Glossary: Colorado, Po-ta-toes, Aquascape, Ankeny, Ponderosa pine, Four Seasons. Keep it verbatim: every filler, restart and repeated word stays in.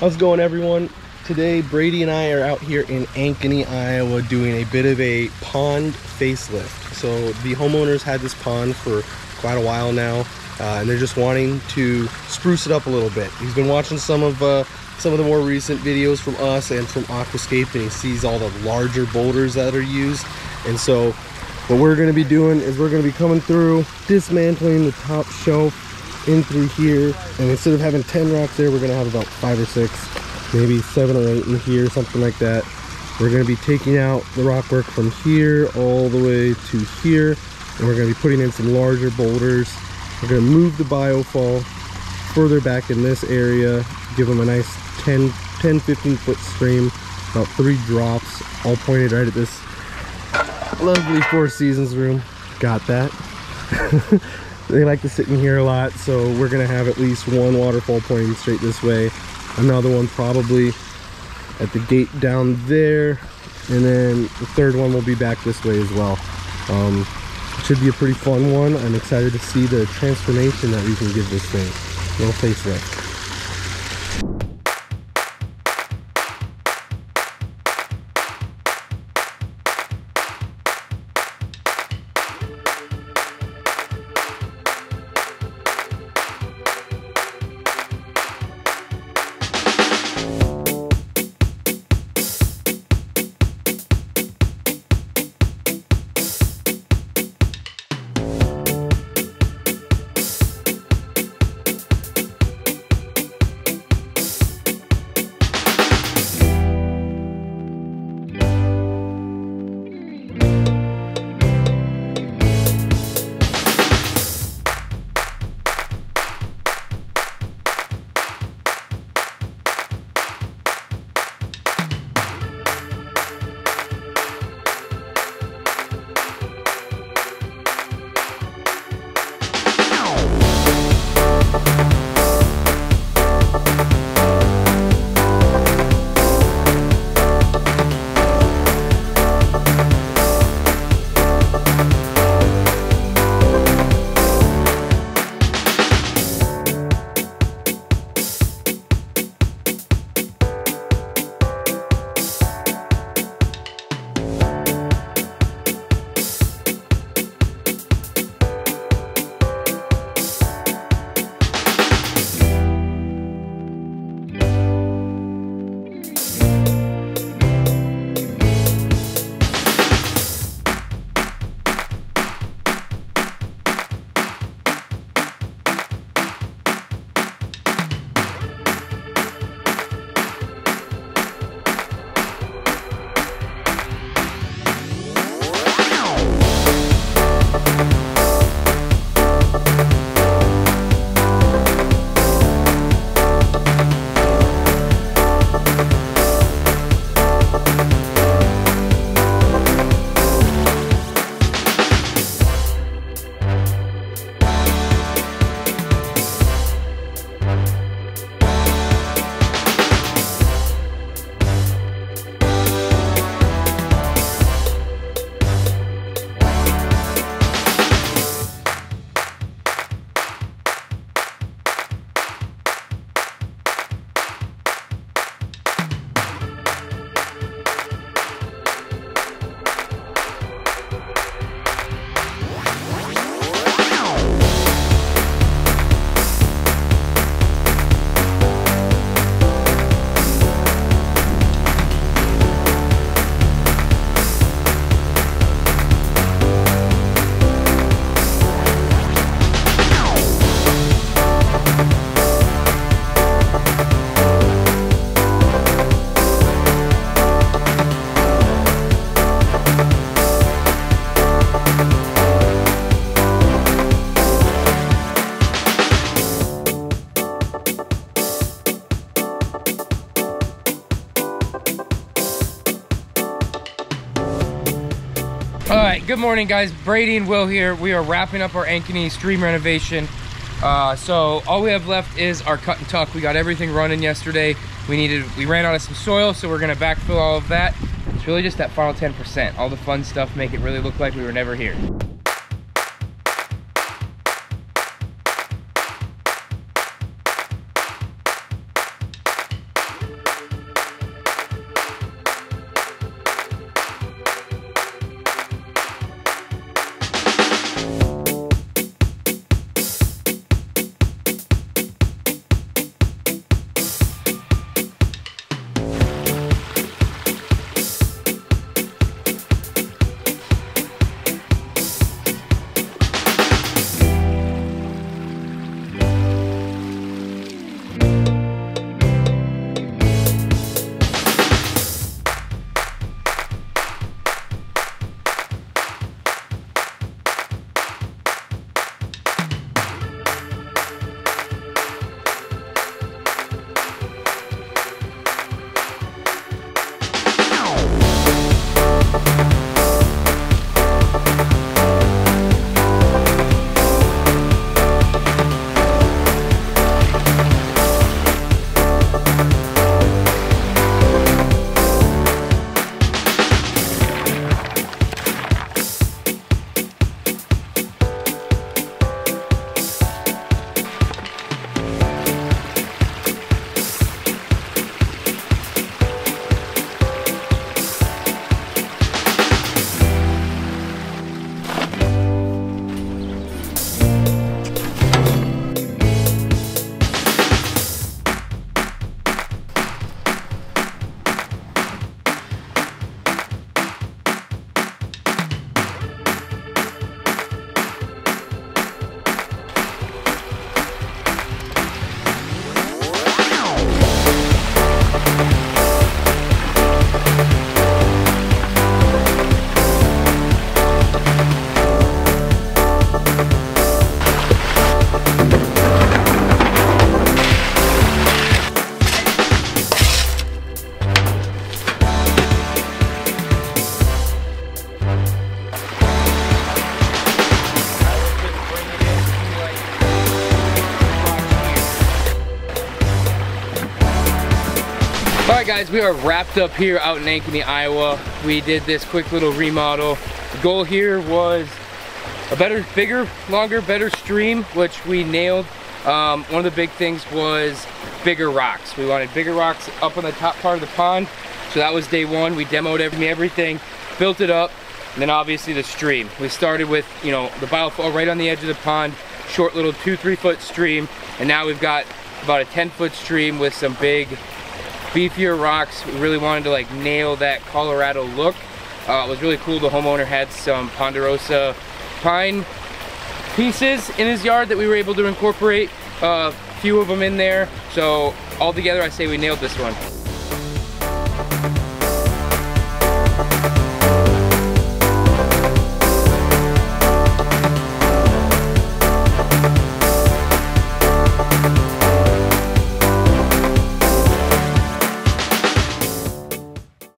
How's it going, everyone? Today Brady and I are out here in Ankeny, Iowa doing a bit of a pond facelift. So the homeowners had this pond for quite a while now, uh, and they're just wanting to spruce it up a little bit. He's been watching some of uh, some of the more recent videos from us and from Aquascape, and he sees all the larger boulders that are used. And so what we're going to be doing is we're going to be coming through, dismantling the top shelf in through here, and instead of having ten rocks there, we're going to have about five or six, maybe seven or eight in here, something like that. We're going to be taking out the rock work from here all the way to here, and we're going to be putting in some larger boulders. We're going to move the biofall further back in this area, give them a nice ten, ten, fifteen foot stream, about three drops, all pointed right at this lovely Four Seasons room. Got that. They like to sit in here a lot, so we're gonna have at least one waterfall pointing straight this way, another one probably at the gate down there, and then the third one will be back this way as well. Um, it should be a pretty fun one. I'm excited to see the transformation that we can give this thing. Little facelift. Good morning, guys. Brady and Will here. We are wrapping up our Ankeny stream renovation. Uh, so all we have left is our cut and tuck. We got everything running yesterday. We needed, we ran out of some soil, so we're gonna backfill all of that. It's really just that final ten percent. All the fun stuff, make it really look like we were never here. Alright guys, we are wrapped up here out in Ankeny, Iowa. We did this quick little remodel. The goal here was a better, bigger, longer, better stream, which we nailed. Um, one of the big things was bigger rocks. We wanted bigger rocks up on the top part of the pond. So that was day one. We demoed everything, built it up, and then obviously the stream. We started with, you know, the biofall right on the edge of the pond, short little two, three foot stream, and now we've got about a ten foot stream with some big, beefier rocks. We really wanted to like nail that Colorado look. Uh, it was really cool. The homeowner had some Ponderosa pine pieces in his yard that we were able to incorporate, a uh, few of them in there. So all together I say we nailed this one.